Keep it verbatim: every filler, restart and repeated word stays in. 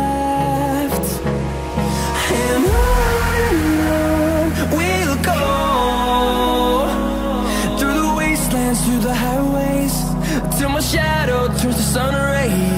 left. And on and on we'll go, through the wastelands, through the highways, till my shadow turns to sun rays.